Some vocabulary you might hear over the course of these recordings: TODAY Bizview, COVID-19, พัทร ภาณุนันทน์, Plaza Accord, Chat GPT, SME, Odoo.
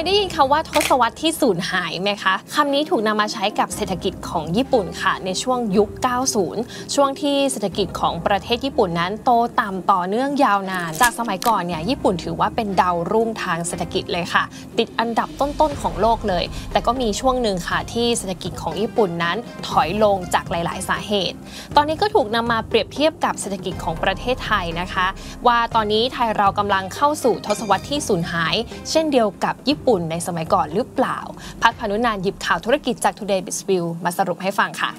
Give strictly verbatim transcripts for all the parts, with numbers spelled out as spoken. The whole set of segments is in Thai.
ยได้ยินคำว่าทศวรรษที่สูญหายไหมคะคำนี้ถูกนำมาใช้กับเศรษฐกิจของญี่ปุ่นค่ะในช่วงยุค เก้าสิบ ช่วงที่เศรษฐกิจของประเทศญี่ปุ่นนั้นโตต่ำต่อเนื่องยาวนานจากสมัยก่อนเนี่ยญี่ปุ่นถือว่าเป็นดาวรุ่งทางเศรษฐกิจเลยค่ะติดอันดับต้นๆของโลกเลยแต่ก็มีช่วงหนึ่งค่ะที่เศรษฐกิจของญี่ปุ่นนั้นถอยลงจากหลายๆสาเหตุตอนนี้ก็ถูกนำมาเปรียบเทียบกับเศรษฐกิจของประเทศไทยนะคะว่าตอนนี้ไทยเรากำลังเข้าสู่ทศวรรษที่สูญหายเช่นเดียวกับญี่ปุ่นในสมัยก่อนหรือเปล่าพัฒน์ พานุนันท์หยิบข่าวธุรกิจจาก Today Biz View มาสรุปให้ฟังค่ะ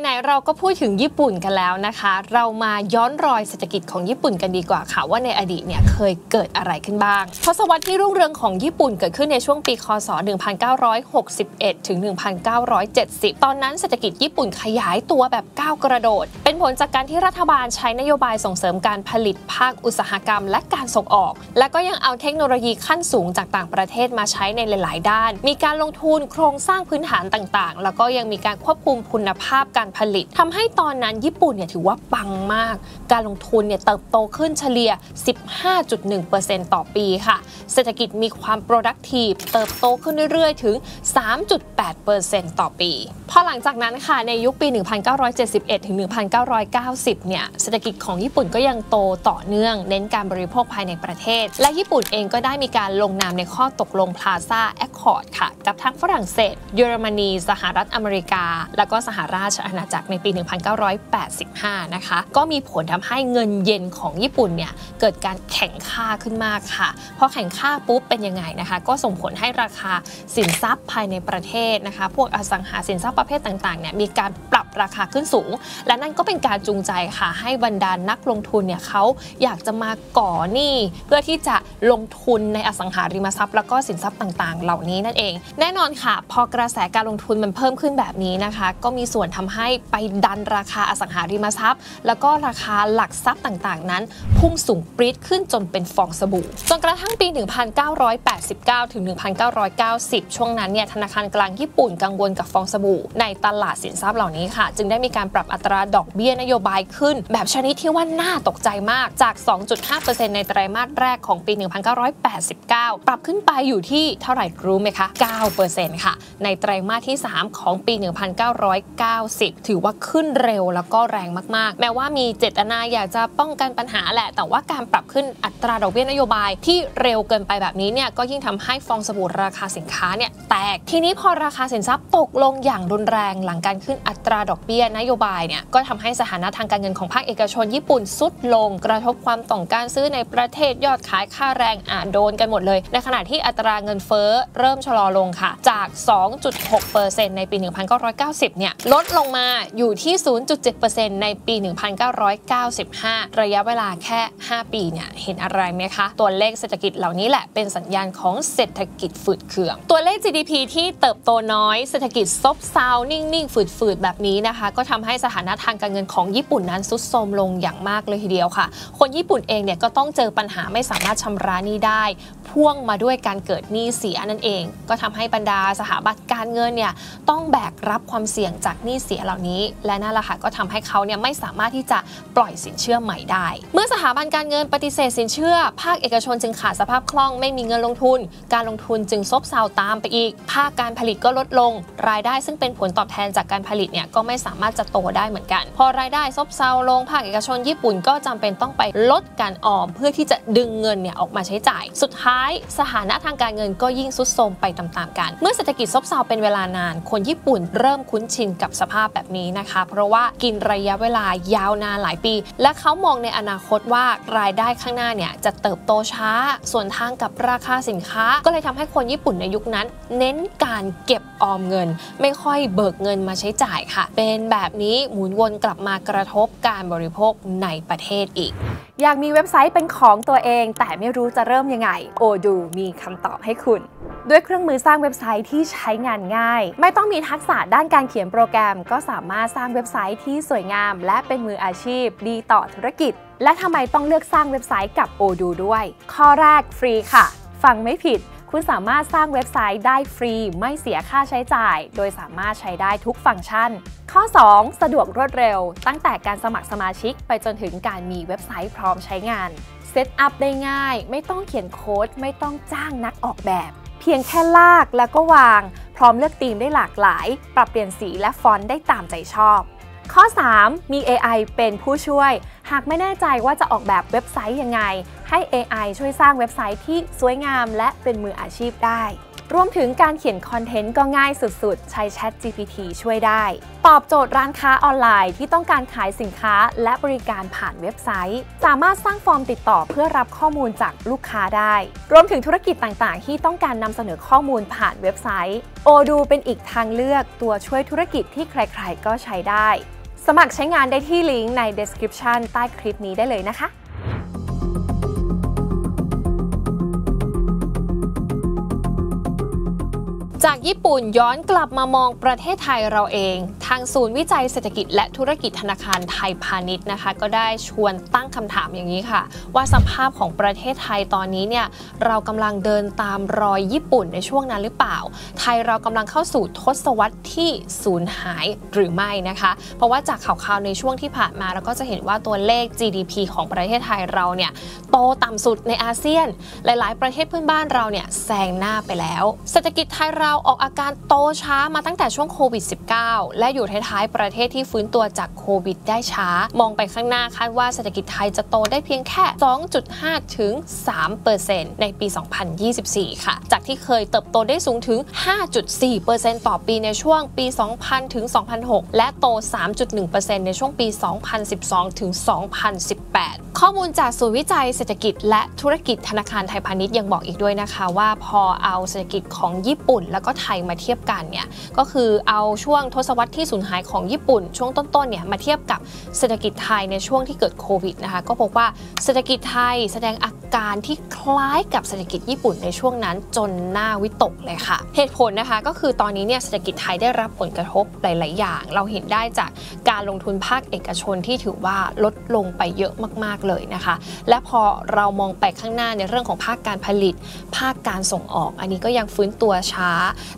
ไหนๆเราก็พูดถึงญี่ปุ่นกันแล้วนะคะเรามาย้อนรอยเศรษฐกิจของญี่ปุ่นกันดีกว่าค่ะว่าในอดีตเนี่ยเคยเกิดอะไรขึ้นบ้างทศวรรษที่รุ่งเรืองของญี่ปุ่นเกิดขึ้นในช่วงปีคศหนึ่งพันเก้าร้อยหกสิบเอ็ดถึงหนึ่งพันเก้าร้อยเจ็ดสิบตอนนั้นเศรษฐกิจญี่ปุ่นขยายตัวแบบก้าวกระโดดเป็นผลจากการที่รัฐบาลใช้นโยบายส่งเสริมการผลิตภาคอุตสาหกรรมและการส่งออกและก็ยังเอาเทคโนโลยีขั้นสูงจากต่างประเทศมาใช้ในหลายๆด้านมีการลงทุนโครงสร้างพื้นฐานต่างๆแล้วก็ยังมีการควบคุมคุณภาพการผลิตทำให้ตอนนั้นญี่ปุ่นเนี่ยถือว่าปังมากการลงทุนเนี่ยเติบโตขึ้นเฉลี่ย สิบห้าจุดหนึ่งเปอร์เซ็นต์ ต่อปีค่ะเศรษฐกิจมีความ productive เติบโตขึ้นเรื่อยๆถึง สามจุดแปดเปอร์เซ็นต์ ต่อปีพอหลังจากนั้นค่ะในยุคปี หนึ่งพันเก้าร้อยเจ็ดสิบเอ็ด ถึง หนึ่งพันเก้าร้อยเก้าสิบ เนี่ยเศรษฐกิจของญี่ปุ่นก็ยังโตต่อเนื่องเน้นการบริโภคภายในประเทศและญี่ปุ่นเองก็ได้มีการลงนามในข้อตกลง Plaza Accord ค่ะกับทั้งฝรั่งเศสเยอรมนีสหรัฐอเมริกาและก็สหราชอาณาจักรในปี หนึ่งพันเก้าร้อยแปดสิบห้า นะคะก็มีผลทำให้เงินเยนของญี่ปุ่นเนี่ยเกิดการแข่งค่าขึ้นมากค่ะพอแข่งค่าปุ๊บเป็นยังไงนะคะก็ส่งผลให้ราคาสินทรัพย์ภายในประเทศนะคะพวกอสังหาสินทรัพย์ประเภทต่างๆเนี่ยมีการปรับราคาขึ้นสูงและนั่นก็เป็นการจูงใจค่ะให้บรรดา น, นักลงทุนเนี่ยเขาอยากจะมาก่อหนี้เพื่อที่จะลงทุนในอสังหาริมทรัพย์แล้วก็สินทรัพย์ต่างๆเหล่านี้นั่นเองแน่นอนค่ะพอกระแสการลงทุนมันเพิ่มขึ้นแบบนี้นะคะก็มีส่วนทำให้ไปดันราคาอสังหาริมทรัพย์แล้วก็ราคาหลักทรัพย์ต่างๆนั้นพุ่งสูงปรี๊ดขึ้นจนเป็นฟองสบู่จนกระทั่งปี หนึ่งพันเก้าร้อยแปดสิบเก้า ถึง หนึ่งพันเก้าร้อยเก้าสิบ ช่วงนั้นเนี่ยธนาคารกลางญี่ปุ่นกังวลกับฟองสบู่ในตลาดสินทรัพย์เหล่านี้ค่ะจึงได้มีการปรับอัตราดอกเบี้ยนโยบายขึ้นแบบชนิดที่ว่าน่าตกใจมากจาก สองจุดห้าเปอร์เซ็นต์ ในไตรมาสแรกของปี หนึ่งพันเก้าร้อยแปดสิบเก้า ปรับขึ้นไปอยู่ที่เท่าไหร่รู้ไหมคะ เก้าเปอร์เซ็นต์ ค่ะในไตรมาสที่สามของปี หนึ่งพันเก้าร้อยเก้าสิบถือว่าขึ้นเร็วแล้วก็แรงมากๆแม้ว่ามีเจตนาอยากจะป้องกันปัญหาแหละแต่ว่าการปรับขึ้นอัตราดอกเบี้ยนโยบายที่เร็วเกินไปแบบนี้เนี่ยก็ยิ่งทำให้ฟองสบู่ราคาสินค้าเนี่ยแตกทีนี้พอราคาสินทรัพย์ตกลงอย่างรุนแรงหลังการขึ้นอัตราดอกเบี้ยนโยบายเนี่ยก็ทำให้สถานะทางการเงินของภาคเอกชนญี่ปุ่นทรุดลงกระทบความต้องการซื้อในประเทศยอดขายค่าแรงอ่ะโดนกันหมดเลยในขณะที่อัตราเงินเฟ้อเริ่มชะลอลงค่ะจาก สองจุดหกเปอร์เซ็นต์ ในปี หนึ่งพันเก้าร้อยเก้าสิบ เนี่ยลดลงมาอยู่ที่ ศูนย์จุดเจ็ดเปอร์เซ็นต์ ในปี หนึ่งพันเก้าร้อยเก้าสิบห้า ระยะเวลาแค่ห้าปีเนี่ยเห็นอะไรไหมคะตัวเลขเศรษฐกิจเหล่านี้แหละเป็นสัญญาณของเศรษฐกิจฝืดเคืองตัวเลข จี ดี พี ที่เติบโตน้อยเศรษฐกิจซบเซานิ่งๆฝืดๆแบบนี้นะคะก็ทำให้สถานะทางการเงินของญี่ปุ่นนั้นทรุดโทรมลงอย่างมากเลยทีเดียวค่ะคนญี่ปุ่นเองเนี่ยก็ต้องเจอปัญหาไม่สามารถชำระหนี้ได้พ่วงมาด้วยการเกิดหนี้เสียนั่นเองก็ทำให้บรรดาสถาบันการเงินเนี่ยต้องแบกรับความเสี่ยงจากหนี้เสียเหล่านี้และนั่นแหละค่ะก็ทำให้เขาเนี่ยไม่สามารถที่จะปล่อยสินเชื่อใหม่ได้เมื่อสถาบันการเงินปฏิเสธสินเชื่อภาคเอกชนจึงขาดสภาพคล่องไม่มีเงินลงทุนการลงทุนจึงซบเซาตามไปอีกภาคการผลิตก็ลดลงรายได้ซึ่งเป็นผลตอบแทนจากการผลิตเนี่ยก็ไม่สามารถจะโตได้เหมือนกันพอรายได้ซบเซาลงภาคเอกชนญี่ปุ่นก็จำเป็นต้องไปลดการออมเพื่อที่จะดึงเงินเนี่ยออกมาใช้จ่ายสุดท้ายสถานะทางการเงินก็ยิ่งทรุดโทรมไปตามๆกันเมื่อเศรษฐกิจซบเซาเป็นเวลานานคนญี่ปุ่นเริ่มคุ้นชินกับสภาพแบบนี้นะคะเพราะว่ากินระยะเวลายาวนานหลายปีและเขามองในอนาคตว่ารายได้ข้างหน้าเนี่ยจะเติบโตช้าส่วนทางกับราคาสินค้าก็เลยทำให้คนญี่ปุ่นในยุคนั้นเน้นการเก็บออมเงินไม่ค่อยเบิกเงินมาใช้จ่ายค่ะเป็นแบบนี้หมุนวนกลับมากระทบการบริโภคในประเทศอีกอยากมีเว็บไซต์เป็นของตัวเองแต่ไม่รู้จะเริ่มยังไง Odoo มีคำตอบให้คุณด้วยเครื่องมือสร้างเว็บไซต์ที่ใช้งานง่ายไม่ต้องมีทักษะด้านการเขียนโปรแกรมก็สามารถสร้างเว็บไซต์ที่สวยงามและเป็นมืออาชีพดีต่อธุรกิจและทำไมต้องเลือกสร้างเว็บไซต์กับ Odoo ด้วยข้อแรกฟรีค่ะฟังไม่ผิด คุณสามารถสร้างเว็บไซต์ได้ฟรีไม่เสียค่าใช้จ่ายโดยสามารถใช้ได้ทุกฟังก์ชันข้อสองสะดวกรวดเร็วตั้งแต่การสมัครสมาชิกไปจนถึงการมีเว็บไซต์พร้อมใช้งานเซตอัพได้ง่ายไม่ต้องเขียนโค้ดไม่ต้องจ้างนักออกแบบเพียงแค่ลากแล้วก็วางพร้อมเลือกธีมได้หลากหลายปรับเปลี่ยนสีและฟอนต์ได้ตามใจชอบข้อสามมี เอ ไอ เป็นผู้ช่วยหากไม่แน่ใจว่าจะออกแบบเว็บไซต์ยังไงให้ เอ ไอ ช่วยสร้างเว็บไซต์ที่สวยงามและเป็นมืออาชีพได้รวมถึงการเขียนคอนเทนต์ก็ง่ายสุดๆใช้ Chat จี พี ที ช่วยได้ตอบโจทย์ร้านค้าออนไลน์ที่ต้องการขายสินค้าและบริการผ่านเว็บไซต์สามารถสร้างฟอร์มติดต่อเพื่อรับข้อมูลจากลูกค้าได้รวมถึงธุรกิจต่างๆที่ต้องการนำเสนอข้อมูลผ่านเว็บไซต์ Odoo เป็นอีกทางเลือกตัวช่วยธุรกิจที่ใครๆก็ใช้ได้สมัครใช้งานได้ที่ลิงก์ใน description ใต้คลิปนี้ได้เลยนะคะจากญี่ปุ่นย้อนกลับมามองประเทศไทยเราเองทางศูนย์วิจัยเศรษฐกิจและธุรกิจธนาคารไทยพาณิชย์นะคะก็ได้ชวนตั้งคำถามอย่างนี้ค่ะว่าสภาพของประเทศไทยตอนนี้เนี่ยเรากำลังเดินตามรอยญี่ปุ่นในช่วงนั้นหรือเปล่าไทยเรากำลังเข้าสู่ทศวรรษที่สูญหายหรือไม่นะคะเพราะว่าจากข่าวๆในช่วงที่ผ่านมาเราก็จะเห็นว่าตัวเลข จี ดี พี ของประเทศไทยเราเนี่ยโตต่ำสุดในอาเซียนหลายๆประเทศเพื่อนบ้านเราเนี่ยแซงหน้าไปแล้วเศรษฐกิจไทยเราออกอาการโตช้ามาตั้งแต่ช่วงโควิด สิบเก้า และอยู่ท้ายๆประเทศที่ฟื้นตัวจากโควิดได้ช้ามองไปข้างหน้าคาดว่าเศรษฐกิจไทยจะโตได้เพียงแค่ สองจุดห้าถึงสามเปอร์เซ็นต์ ในปี สองพันยี่สิบสี่ ค่ะ จากที่เคยเติบโตได้สูงถึง ห้าจุดสี่เปอร์เซ็นต์ ต่อปีในช่วงปี สองพัน ถึง สองพันหก และโต สามจุดหนึ่งเปอร์เซ็นต์ ในช่วงปี สองพันสิบสอง ถึง สองพันสิบแปด ข้อมูลจากศูนย์วิจัยเศรษฐกิจและธุรกิจธนาคารไทยพาณิชย์ยังบอกอีกด้วยนะคะว่าพอเอาเศรษฐกิจของญี่ปุ่นแล้วก็ไทยมาเทียบกันเนี่ยก็คือเอาช่วงทศวรรษที่สูญหายของญี่ปุ่นช่วงต้นๆเนี่ยมาเทียบกับเศรษฐกิจไทยในช่วงที่เกิดโควิดนะคะก็พบว่าเศรษฐกิจไทยแสดงอาการที่คล้ายกับเศรษฐกิจญี่ปุ่นในช่วงนั้นจนน่าวิตกเลยค่ะเหตุผลนะคะก็คือตอนนี้เนี่ยเศรษฐกิจไทยได้รับผลกระทบหลายๆอย่างเราเห็นได้จากการลงทุนภาคเอกชนที่ถือว่าลดลงไปเยอะมากๆเลยนะคะและพอเรามองไปข้างหน้าในเรื่องของภาคการผลิตภาคการส่งออกอันนี้ก็ยังฟื้นตัวช้า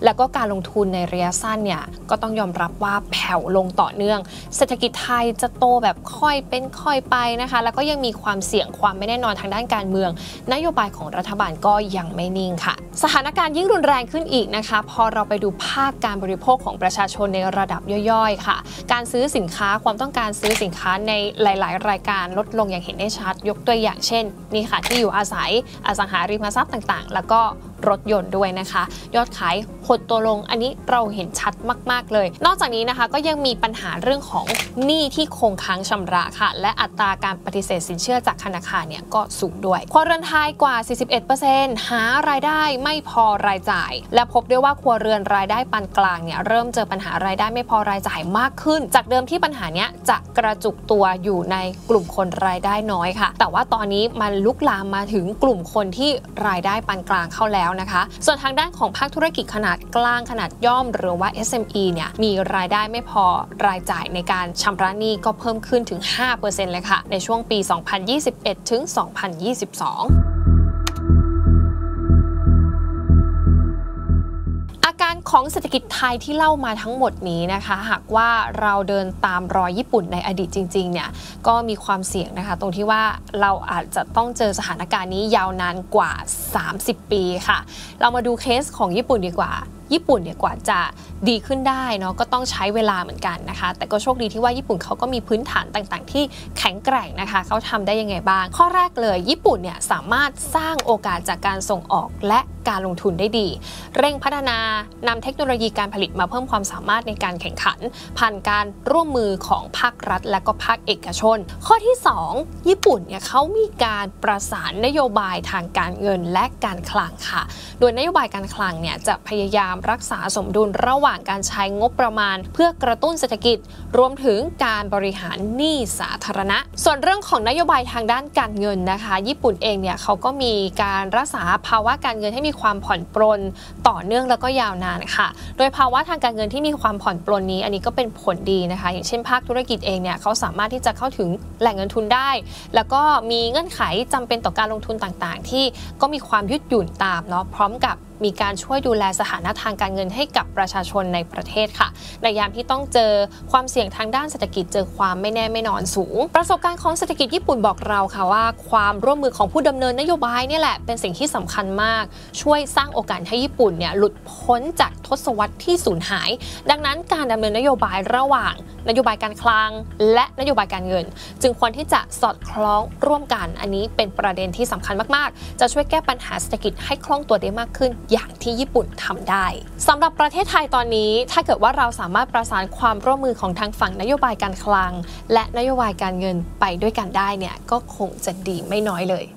แล้วก็การลงทุนในระยะสั้นเนี่ยก็ต้องยอมรับว่าแผ่วลงต่อเนื่องเศรษฐกิจไทยจะโตแบบค่อยเป็นค่อยไปนะคะแล้วก็ยังมีความเสี่ยงความไม่แน่นอนทางด้านการเมืองนโยบายของรัฐบาลก็ยังไม่นิ่งค่ะสถานการณ์ยิ่งรุนแรงขึ้นอีกนะคะพอเราไปดูภาคการบริโภคของประชาชนในระดับย่อยๆค่ะการซื้อสินค้าความต้องการซื้อสินค้าในหลายๆรายการลดลงอย่างเห็นได้ชัดยกตัวอย่างเช่นนี่ค่ะที่อยู่อาศัยอสังหาริมทรัพย์ต่างๆแล้วก็รถยนต์ด้วยนะคะยอดขายหดตัวลงอันนี้เราเห็นชัดมากๆเลยนอกจากนี้นะคะก็ยังมีปัญหาเรื่องของหนี้ที่คงค้างชำระค่ะและอัตราการปฏิเสธสินเชื่อจากธนาคารเนี่ยก็สูงด้วยครัวเรือนไทยกว่า สี่สิบเอ็ดเปอร์เซ็นต์ หารายได้ไม่พอรายจ่ายและพบด้วยว่าครัวเรือนรายได้ปานกลางเนี่ยเริ่มเจอปัญหารายได้ไม่พอรายจ่ายมากขึ้นจากเดิมที่ปัญหาเนี้ยจะกระจุกตัวอยู่ในกลุ่มคนรายได้น้อยค่ะแต่ว่าตอนนี้มันลุกลามมาถึงกลุ่มคนที่รายได้ปานกลางเข้าแล้วนะคะส่วนทางด้านของภาคธุรกิจขนาดกลางขนาดย่อมหรือว่า เอส เอ็ม อี เนี่ยมีรายได้ไม่พอรายจ่ายในการชำระหนี้ก็เพิ่มขึ้นถึง ห้าเปอร์เซ็นต์ เลยค่ะในช่วงปี สองพันยี่สิบเอ็ด ถึง สองพันยี่สิบสองการของเศรษฐกิจไทยที่เล่ามาทั้งหมดนี้นะคะหากว่าเราเดินตามรอยญี่ปุ่นในอดีตจริงๆเนี่ยก็มีความเสี่ยงนะคะตรงที่ว่าเราอาจจะต้องเจอสถานการณ์นี้ยาวนานกว่าสามสิบปีค่ะเรามาดูเคสของญี่ปุ่นดีกว่าญี่ปุ่นเนี่ยกว่าจะดีขึ้นได้เนาะก็ต้องใช้เวลาเหมือนกันนะคะแต่ก็โชคดีที่ว่าญี่ปุ่นเขาก็มีพื้นฐานต่างๆที่แข็งแกร่งนะคะเขาทำได้ยังไงบ้างข้อแรกเลยญี่ปุ่นเนี่ยสามารถสร้างโอกาสจากการส่งออกและการลงทุนได้ดีเร่งพัฒนานำเทคโนโลยีการผลิตมาเพิ่มความสามารถในการแข่งขันผ่านการร่วมมือของภาครัฐและก็ภาคเอกชนข้อที่สองญี่ปุ่นเนี่ยเขามีการประสานนโยบายทางการเงินและการคลังค่ะโดยนโยบายการคลังเนี่ยจะพยายามรักษาสมดุลระหว่างการใช้งบประมาณเพื่อกระตุ้นเศรษฐกิจรวมถึงการบริหารหนี้สาธารณะส่วนเรื่องของนโยบายทางด้านการเงินนะคะญี่ปุ่นเองเนี่ยเขาก็มีการรักษาภาวะการเงินให้มี ความผ่อนปรนต่อเนื่องแล้วก็ยาวนานค่ะโดยภาวะทางการเงินที่มีความผ่อนปรนนี้อันนี้ก็เป็นผลดีนะคะอย่างเช่นภาคธุรกิจเองเนี่ยเขาสามารถที่จะเข้าถึงแหล่งเงินทุนได้แล้วก็มีเงื่อนไขจำเป็นต่อการลงทุนต่างๆที่ก็มีความยืดหยุ่นตามเนาะพร้อมกับมีการช่วยดูแลสถานะทางการเงินให้กับประชาชนในประเทศค่ะในยามที่ต้องเจอความเสี่ยงทางด้านเศรษฐกิจเจอความไม่แน่ไม่นอนสูงประสบการณ์ของเศรษฐกิจญี่ปุ่นบอกเราค่ะว่าความร่วมมือของผู้ดำเนินนโยบายนี่แหละเป็นสิ่งที่สำคัญมากช่วยสร้างโอกาสให้ญี่ปุ่นเนี่ยหลุดพ้นจากทศวรรษที่สูญหายดังนั้นการดำเนินนโยบายระหว่างนโยบายการคลังและนโยบายการเงินจึงควรที่จะสอดคล้องร่วมกันอันนี้เป็นประเด็นที่สำคัญมากๆจะช่วยแก้ปัญหาเศรษฐกิจให้คล่องตัวได้มากขึ้นอย่างที่ญี่ปุ่นทำได้สำหรับประเทศไทยตอนนี้ถ้าเกิดว่าเราสามารถประสานความร่วมมือของทางฝั่งนโยบายการคลังและนโยบายการเงินไปด้วยกันได้เนี่ยก็คงจะดีไม่น้อยเลย